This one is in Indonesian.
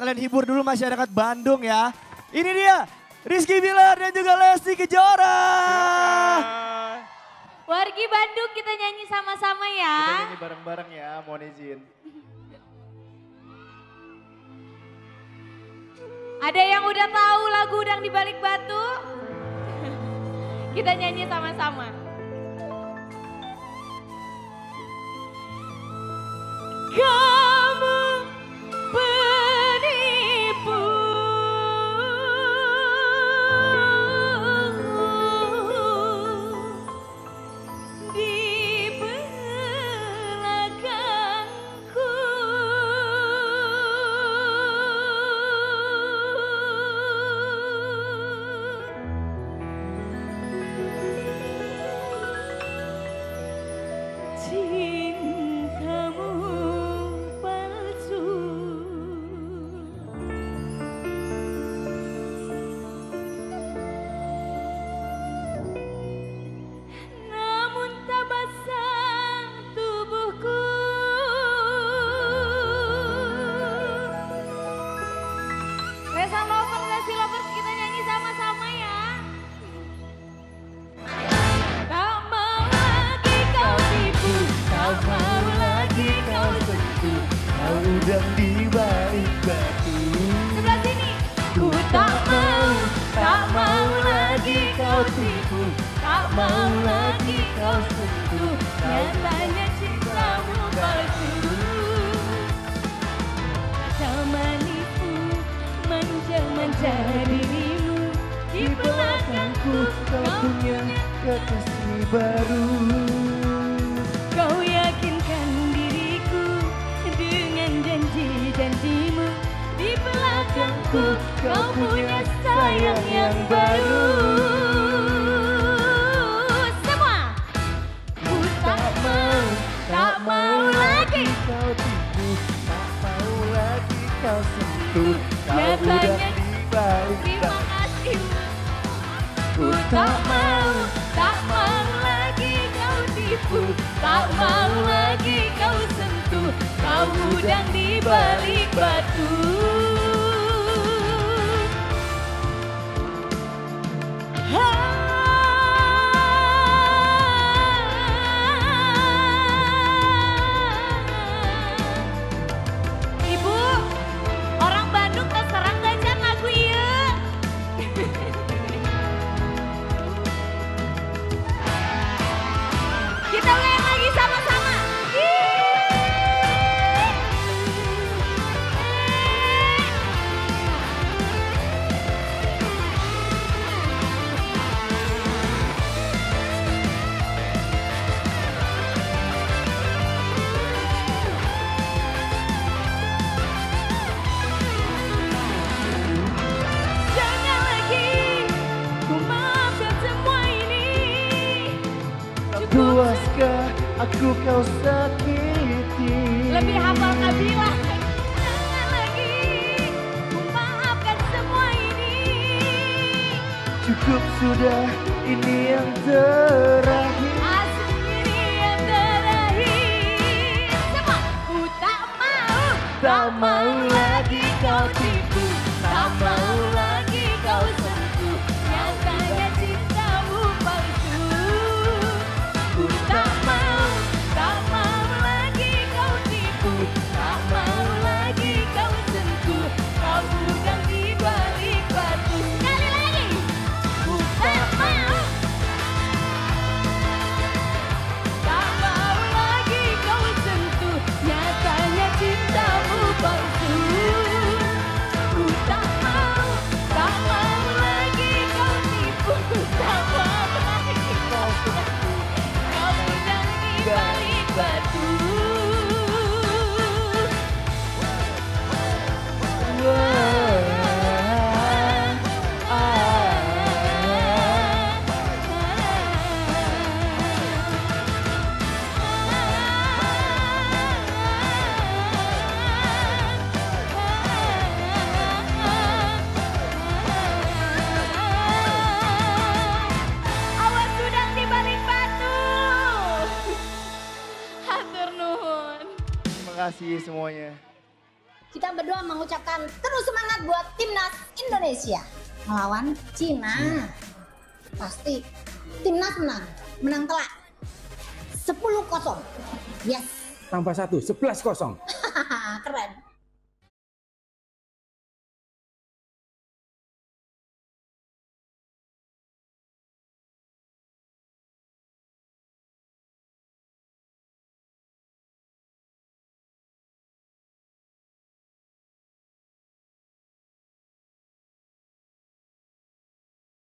Kalian hibur dulu masyarakat Bandung ya. Ini dia Rizky Billar dan juga Lesti Kejora. Wargi Bandung kita nyanyi sama-sama ya. Kita nyanyi bareng-bareng ya, mohon izin. Ada yang udah tahu lagu Udang di Balik Batu? Kita nyanyi sama-sama. Kamu penipu, di belakangku, udang di balik batu. Sebelah sini. Ku tak mau lagi kau tipu, tak mau lagi kau sentuh, nyatanya cintamu palsu. Kau manipu, manja-manja dirimu, di belakangku kau punya kekasih baru. Kau yakinkan janjimu, di belakangku kau punya sayang yang baru. Semua. Ku tak mau lagi kau tipu, tak mau lagi kau sentuh, kau udah dibalik. Terima kasih. Ku tak mau lagi kau tipu, tak mau lagi kau sentuh, kau udang di balik batu. Ha. Ibu, orang Bandung terserang gak can lagu iya. Kita ulang lagi sama-sama. Puaskah aku kau sakiti? Lebih hafal kabilah. Jangan lagi ku maafkan semua ini. Cukup sudah, ini yang terakhir. Asik, ini yang terakhir. Semua. Ku tak mau lagi kau tipu, tak mau lagi kau sentuh, nyatanya cintamu palsu. Tak mau lagi kau tipu, tak mau lagi kau sentuh, kau udang di balik batu. Sekali lagi. Ku tak mau lagi kau sentuh, nyatanya cintamu palsu. Ku tak mau lagi kau tipu, tak mau lagi kau sentuh, balik batu. Terima kasih semuanya. kita berdua mengucapkan terus semangat buat Timnas Indonesia melawan Cina. Pasti Timnas menang, menang telak 10-0. Yes. Tambah 1, 11-0.